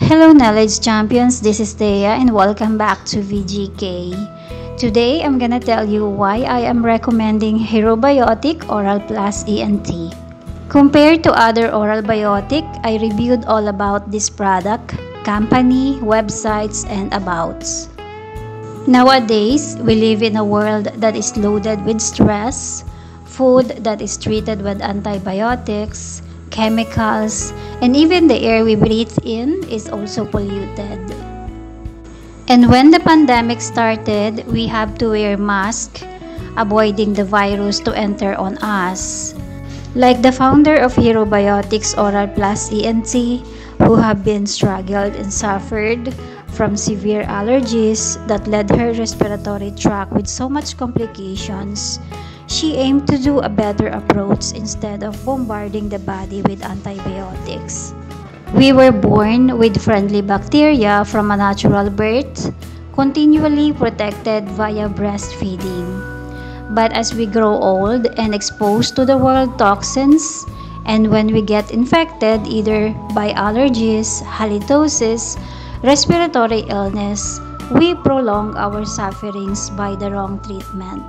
Hello knowledge champions, this is Thea and welcome back to VGK. Today I'm gonna tell you why I am recommending Herobiotic Oral Plus ENT. Compared to other oral biotic, I reviewed all about this product, company, websites, and abouts. Nowadays, we live in a world that is loaded with stress, food that is treated with antibiotics, chemicals, and even the air we breathe in is also polluted. And when the pandemic started, we have to wear masks, avoiding the virus to enter on us. Like the founder of Herobiotics Oral Plus ENT, who have been struggled and suffered from severe allergies that led her respiratory tract with so much complications, she aimed to do a better approach instead of bombarding the body with antibiotics. We were born with friendly bacteria from a natural birth, continually protected via breastfeeding. But as we grow old and exposed to the world toxins, and when we get infected either by allergies, halitosis, respiratory illness, we prolong our sufferings by the wrong treatment.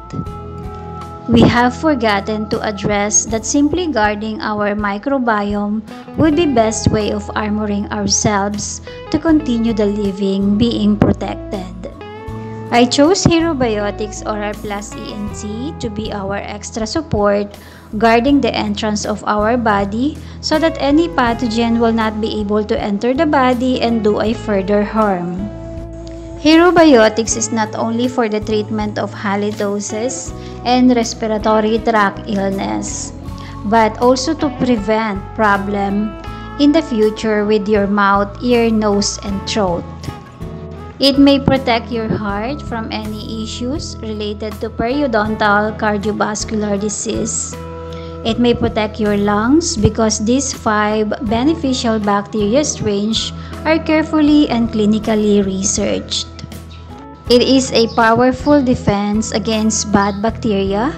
We have forgotten to address that simply guarding our microbiome would be best way of armoring ourselves to continue the living being protected. I chose Herobiotics Oral Plus ENT to be our extra support guarding the entrance of our body so that any pathogen will not be able to enter the body and do a further harm. Herobiotics is not only for the treatment of halitosis and respiratory tract illness, but also to prevent problems in the future with your mouth, ear, nose, and throat. It may protect your heart from any issues related to periodontal cardiovascular disease. It may protect your lungs because these 5 beneficial bacteria strains are carefully and clinically researched. It is a powerful defense against bad bacteria.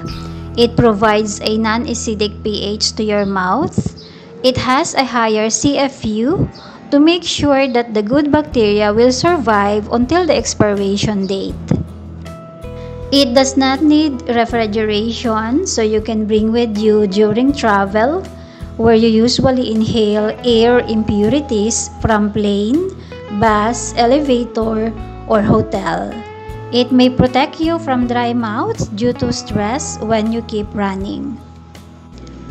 It provides a non-acidic pH to your mouth. It has a higher CFU to make sure that the good bacteria will survive until the expiration date. It does not need refrigeration, so you can bring with you during travel, where you usually inhale air impurities from plane, bus, elevator, or hotel. It may protect you from dry mouth due to stress when you keep running.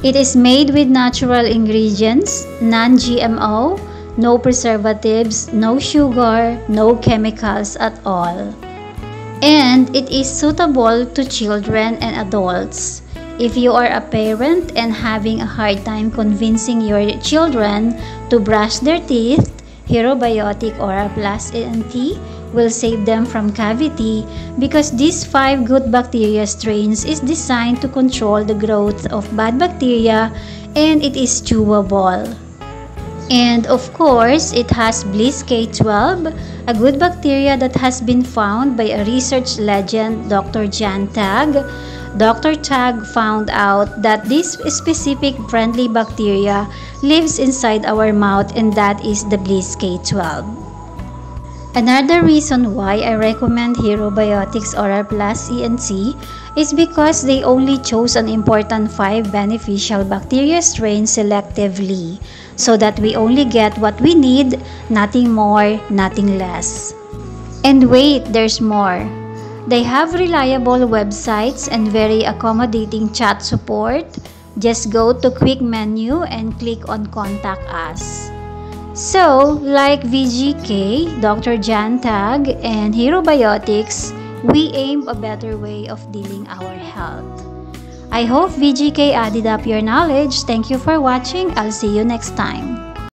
It is made with natural ingredients, non-GMO, no preservatives, no sugar, no chemicals at all. And it is suitable to children and adults. If you are a parent and having a hard time convincing your children to brush their teeth, Herobiotic Oral Plus ENT will save them from cavity because these 5 good bacteria strains is designed to control the growth of bad bacteria, and it is chewable. And of course, it has BLIS K12, a good bacteria that has been found by a research legend, Dr. Jan Tagg. Dr. Tagg found out that this specific friendly bacteria lives inside our mouth, and that is the BLIS K12. Another reason why I recommend Herobiotics Oral Plus ENT is because they only chose an important 5 beneficial bacteria strains selectively, so that we only get what we need, nothing more, nothing less. And wait, there's more. They have reliable websites and very accommodating chat support. Just go to quick menu and click on Contact Us. So, like VGK, Dr. Jan Tagg, and Herobiotics, we aim a better way of dealing our health. I hope VGK added up your knowledge. Thank you for watching. I'll see you next time.